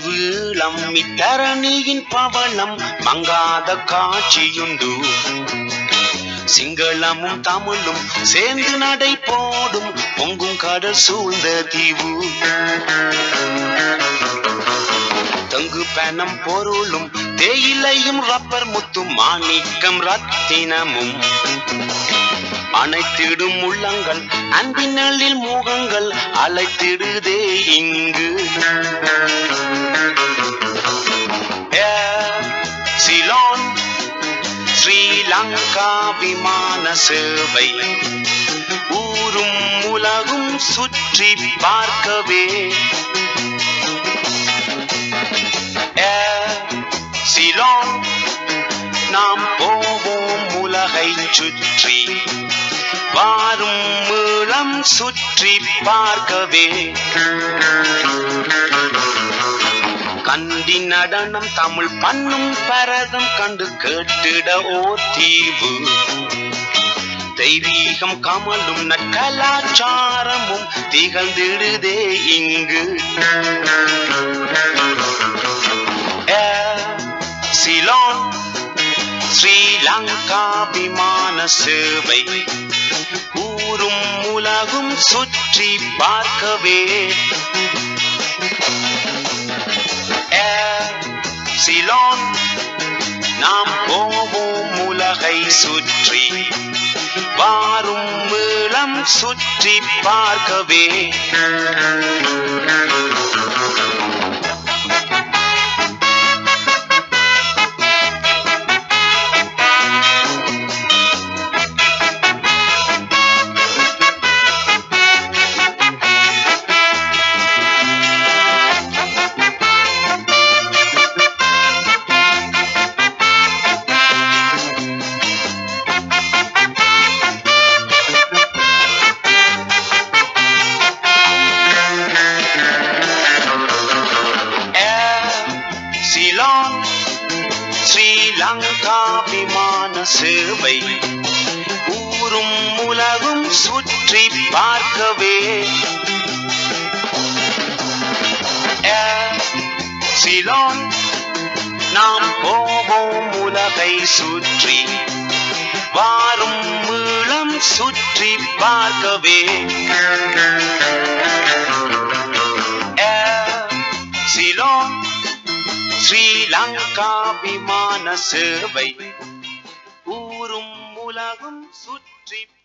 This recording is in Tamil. Ivulam Mitaraniyin Pavalam Mangada Kachiyundu Singalamum Tamulum Sendinadai Podum Pongum Kadal Sunda Tivu Tangu Panam Porulum Teilayum Rapper Mutum Manikam Ratinamum அனைத்திடும் உள்ளங்கள் அன்பினலில் மூகங்கள் அலைத்திடுதே இங்கு ஏர் சிலான் ஸ்ரீலங்கா விமான சேவை ஊரும் உலகும் சுற்றி பார்க்கவே ஏர் சிலான் நாம் போவோம் உலகை சுற்றி வாரும் மூலம் சுற்றி பார்க்கவே கண்டி நடனம் தமிழ் பண்ணும் பரதம் கண்டு கேட்டிட ஓ தீவு தெய்வீகம் கமலும் நற்கலாச்சாரமும் திகழ்ந்திடுதே இங்கு ஏர் சிலான் ஸ்ரீலங்கா விமான சேவை ஊரும் உலகும் சுற்றி பார்க்கவே ஏர் சிலான் நாம் போவோம் உலகை சுற்றி வாரும் மூலம் சுற்றி பார்க்கவே Survey. Urum mulagum sutri.